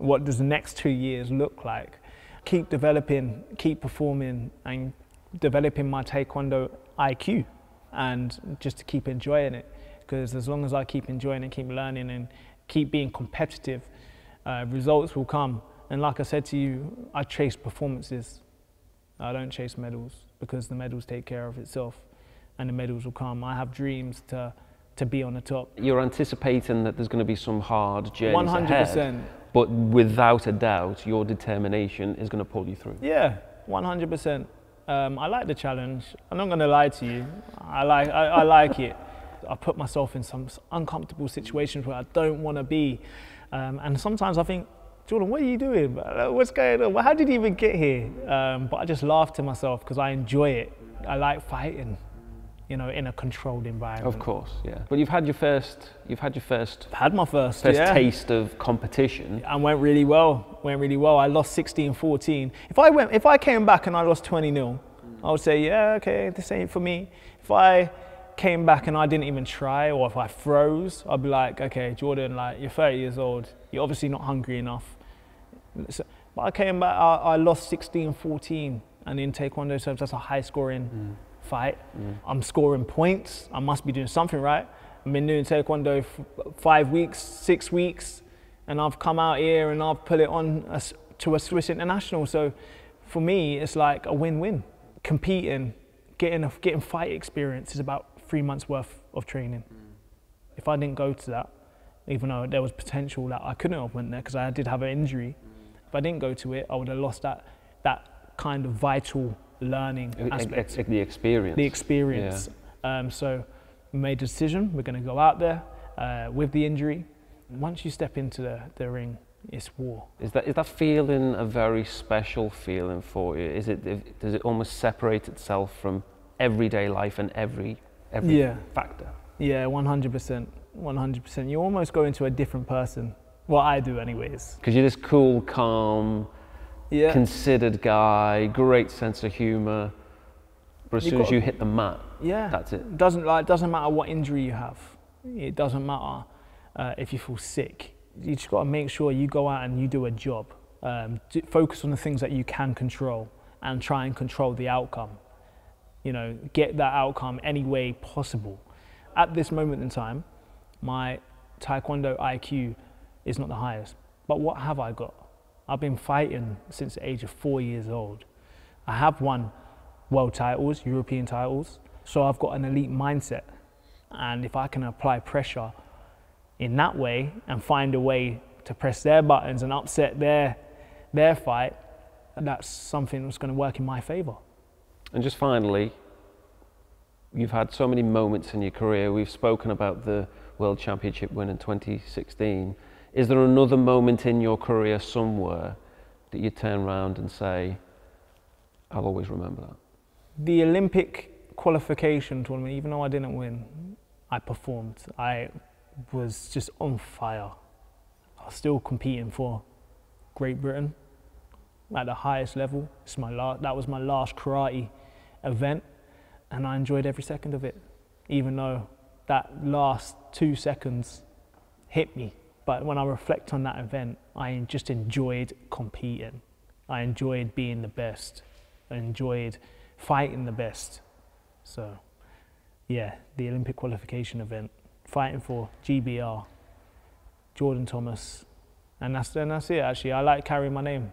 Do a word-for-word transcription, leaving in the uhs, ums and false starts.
What does the next two years look like? Keep developing, keep performing, and developing my Taekwondo I Q, and just to keep enjoying it. Because as long as I keep enjoying and keep learning and keep being competitive, uh, results will come. And like I said to you, I chase performances. I don't chase medals, because the medals take care of itself, and the medals will come. I have dreams to, to be on the top. You're anticipating that there's going to be some hard journeys one hundred percent. Ahead, but without a doubt, your determination is going to pull you through. Yeah, one hundred percent. Um, I like the challenge. I'm not going to lie to you. I like, I, I like it. I put myself in some uncomfortable situations where I don't want to be. Um, and sometimes I think, Jordan, what are you doing? What's going on? How did you even get here? Um, but I just laugh to myself because I enjoy it. I like fighting, you know, in a controlled environment. Of course, yeah. But you've had your first, you've had your first. I've had my first, first yeah. taste of competition. And went really well, went really well. I lost sixteen fourteen. If I went, if I came back and I lost twenty nil, I would say, yeah, okay, this ain't for me. If I came back and I didn't even try, or if I froze, I'd be like, okay, Jordan, like, you're thirty years old. You're obviously not hungry enough. So, but I came back, I, I lost sixteen fourteen, and in Taekwondo terms, that's a high scoring mm. fight. Mm. I'm scoring points, I must be doing something right. I've been doing Taekwondo for five weeks, six weeks, and I've come out here and I've put it on a, to a Swiss International. So for me, it's like a win-win. Competing, getting, a, getting fight experience is about three months worth of training. Mm. If I didn't go to that, even though there was potential that I couldn't have went there because I did have an injury, if I didn't go to it, I would have lost that, that kind of vital learning aspect. The experience. The experience. Yeah. Um, so we made a decision, we're going to go out there uh, with the injury. Once you step into the, the ring, it's war. Is that, is that feeling a very special feeling for you? Is it, does it almost separate itself from everyday life and every, every yeah. factor? Yeah, one hundred percent. one hundred percent. You almost go into a different person. Well, I do anyways. Because you're this cool, calm, yeah. considered guy, great sense of humour. But as You've soon as you hit the mat, yeah. that's it. Doesn't, like, doesn't matter what injury you have. It doesn't matter uh, if you feel sick. You just got to make sure you go out and you do a job. Um, do, focus on the things that you can control and try and control the outcome. You know, get that outcome any way possible. At this moment in time, my Taekwondo I Q is not the highest, but what have I got? I've been fighting since the age of four years old. I have won world titles, European titles, so I've got an elite mindset. And if I can apply pressure in that way and find a way to press their buttons and upset their, their fight, that's something that's going to work in my favour. And just finally, you've had so many moments in your career. We've spoken about the World Championship win in twenty sixteen. Is there another moment in your career somewhere that you turn around and say, I'll always remember that? The Olympic qualification tournament, even though I didn't win, I performed. I was just on fire. I was still competing for Great Britain at the highest level. It's my last, that was my last karate event, and I enjoyed every second of it, even though that last two seconds hit me. But when I reflect on that event, I just enjoyed competing. I enjoyed being the best. I enjoyed fighting the best. So, yeah, the Olympic qualification event, fighting for G B R, Jordan Thomas, and that's, and that's it, actually. I like carrying my name.